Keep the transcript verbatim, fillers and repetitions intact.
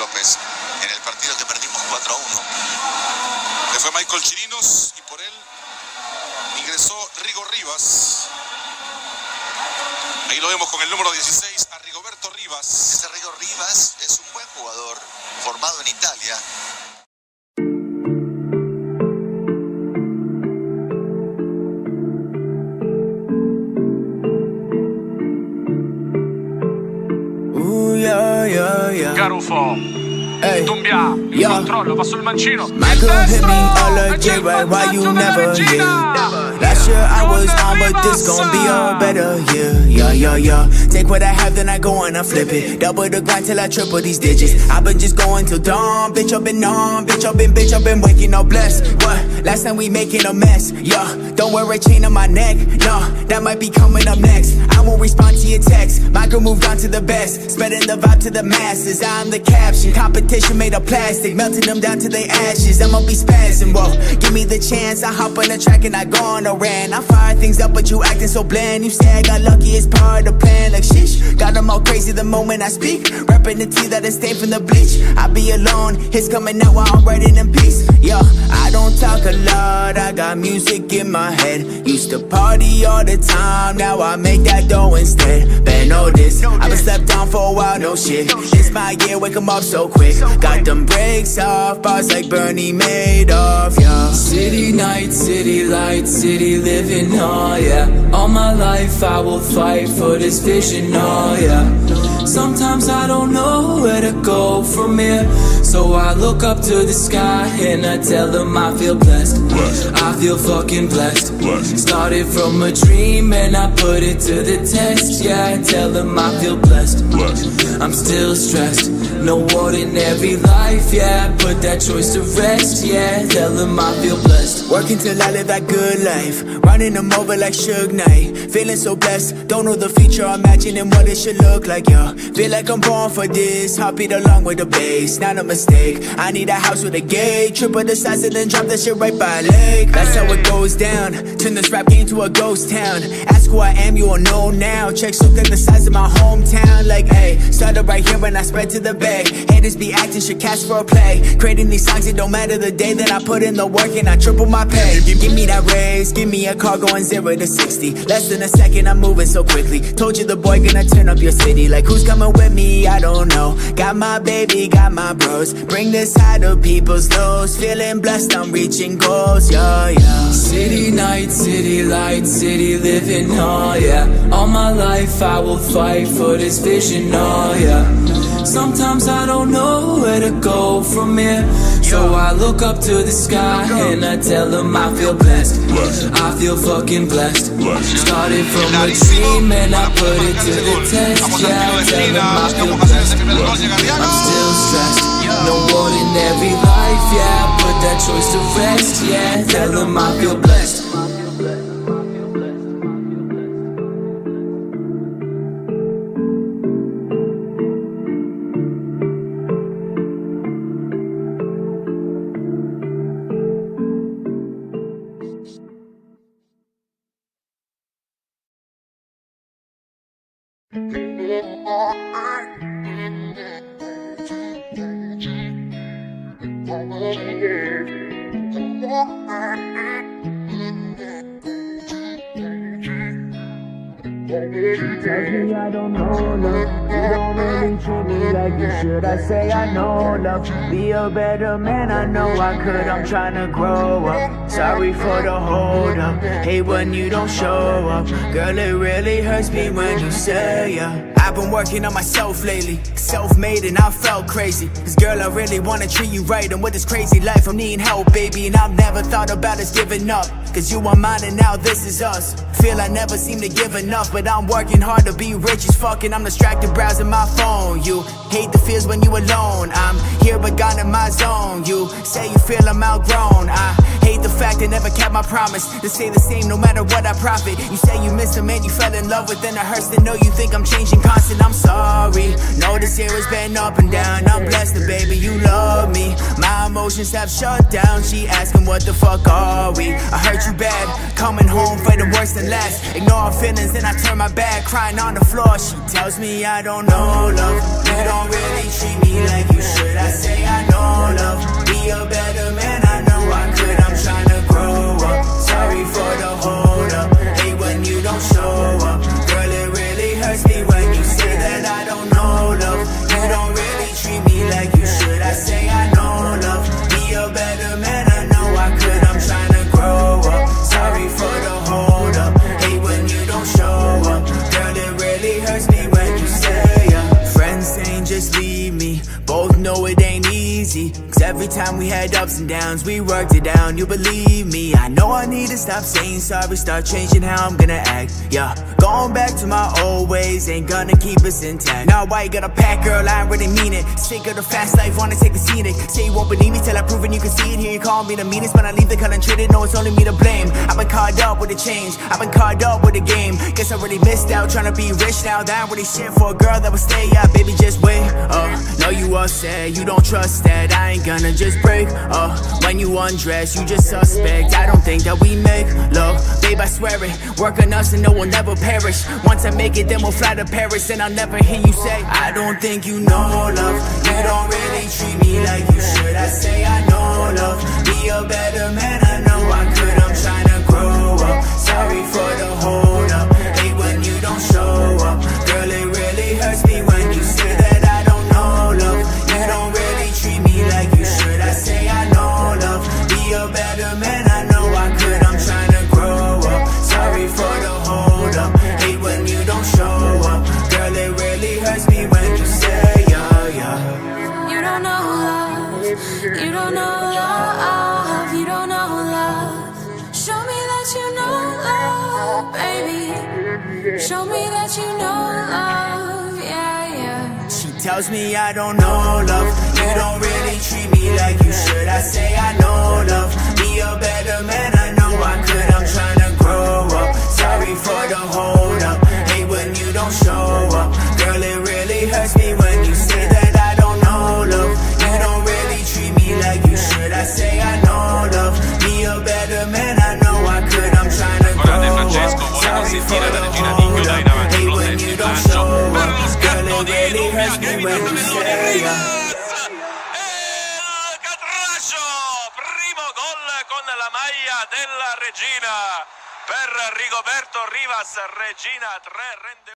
López en el partido que perdimos cuatro a uno. Le fue Michael Chirinos y por él ingresó Rigo Rivas. Ahí lo vemos con el número dieciséis, a Rigoberto Rivas. Este Rigo Rivas es un buen jugador formado en Italia. Garufo, hey, Dumbia, yo. Controllo, passo il mancino. Michael hit me all the J, right? Why you never here? Yeah. Last year I was on, but this gon' be all better. Yeah, yeah, yeah, yeah. Take what I have, then I go and I flip it. Double the grind till I triple these digits. I've been just going till dawn, bitch. I've been on, bitch. I've been, bitch. I've been waking up blessed. What? Last time we making a mess. Yeah. Don't wear a chain on my neck. No, that might be coming up next. I won't respond to your text. My girl moved on to the best, spreading the vibe to the masses. I'm the caption. Competition made of plastic, melting them down to their ashes. I'ma be spazzing, whoa. Give me the chance. I hop on the track and I go on a rant. I fire things up, but you acting so bland. You say I got lucky, it's part of the plan. Like sheesh, got them all crazy the moment I speak. Rapping the tea that is stained from the bleach. I be alone, it's coming out while I'm writing in peace. Yeah, I don't talk a lot, I got music in my head. Used to party all the time, now I make that dough instead. Been all this, I've been slept on for a while, no shit. It's my year, wake them up so quick. Got them breaks off, bars like Bernie Madoff, yeah. City night, city light, city living, oh yeah. All my life I will fight for this vision, oh yeah. Sometimes I don't know where to go from here, so I look up to the sky and I tell them I feel blessed, blessed. I feel fucking blessed. blessed Started from a dream and I put it to the test. Yeah, I tell them I feel blessed, blessed. I'm still stressed, no ordinary life. Yeah, put that choice to rest. Yeah, tell them I feel blessed. Working till I live that good life, running them over like Suge Knight. Feeling so blessed, don't know the future, imagining what it should look like, yeah. Feel like I'm born for this, heartbeat along with the bass. Not a mistake, I need a house with a gate, triple the size and then drop that shit right by a lake. That's how it goes down, turn this rap game to a ghost town. Ask who I am, you will know now. Checks look like the size of my hometown. Like hey, started right here when I spread to the back. Haters be acting, should cash for a play. Creating these songs, it don't matter the day that I put in the work and I triple my pay. Give me that raise, give me a car going zero to sixty. Less than a second, I'm moving so quickly. Told you the boy gonna turn up your city. Like who's coming with me, I don't know. Got my baby, got my bros. Bring this high to people's lows. Feeling blessed, I'm reaching goals, yeah, yeah. City night, city light, city living, oh yeah. All my life I will fight for this vision, oh yeah. Sometimes I don't know where to go from here, so I look up to the sky and I tell them I feel blessed, blessed. I feel fucking blessed, blessed. Started from a dream and I put it to the test. Yeah, I tell them I feel blessed, blessed. I'm still stressed, no ordinary life. Yeah, I put that choice to rest. Yeah, tell them I feel blessed. Maybe I don't know love, you don't really treat me like you should. I say I know love, be a better man, I know I could. I'm trying to grow up, sorry for the hold up. Hate when you don't show up, girl it really hurts me when you say yeah. I've been working on myself lately, self-made and I felt crazy. Cause girl I really wanna treat you right, and with this crazy life I'm needing help baby. And I've never thought about us giving up, cause you are mine and now this is us. Feel I never seem to give enough, but I'm working hard to be rich as fuck. And I'm distracted browsing my phone. You hate the feels when you alone, I'm here but gone in my zone. You say you feel I'm outgrown, I hate the fact I never kept my promise. They say the same no matter what I profit. You say you miss a man you fell in love with, and it hurts to know you think I'm changing constantly. I'm sorry, no this year has been up and down. I'm blessed and baby you love me. My emotions have shut down, she asking what the fuck are we. I hurt you bad, coming home for the worst and last. Ignore our feelings then I turn my back, crying on the floor. She tells me I don't know love, you don't really treat me like you should. both know it ain't easy, cause every time we had ups and downs, we worked it down, you believe me. I know I need to stop saying sorry, start changing how I'm gonna act, yeah. Going back to my old ways ain't gonna keep us intact. Now why you gotta pack, girl, I really mean it. Sick of the fast life, wanna take the scenic. Say you won't believe me till I prove it, you can see it. Here you call me the meanest, but I leave the concentrated, no, it's only me to blame. I've been caught up with the change, I've been caught up with the game. Guess I really missed out, trying to be rich now. That ain't really shit for a girl that would stay up, yeah, baby, just wait, uh, no, you upset, you don't trust that, I ain't gonna just break, uh, when you undress, you just suspect, I don't think that we make love, babe, I swear it, work on us and no one ever perish, once I make it, then we'll fly to Paris, and I'll never hear you say, I don't think you know love, you don't really treat me like you should, I say I know love, be a better man, I know I could, I'm trying to grow up, sorry for the hold up, hate when you don't show up, girl, it really hurts me when you say that I don't know love, you don't really treat me like you should, I say I know love, be a better man, I know I could, I'm trying to grow up, sorry for the hold up, hate when you don't show up, girl, it really hurts me when you say, yeah, yeah. You don't know love, you don't know love, you don't know love, show me that you know love, baby, show me that you know love, yeah, yeah. She tells me I don't know love, you don't really treat me like you should, I say I know love, be a better man, I know I could, I'm trying to grow up, sorry for the hold up, hate when you don't show up, girl, it really hurts me when you say that I don't know love, you don't really treat me like you should, I say I know love, be a better man, I know I could, I'm trying to grow up. Sentire la regina Nicchio dai davanti ai protetti il lancio per lo scatto di Dubbia che evita il pallone Rivas e il catraccio, primo gol con la maglia della Reggina per Rigoberto Rivas. Reggina tre rende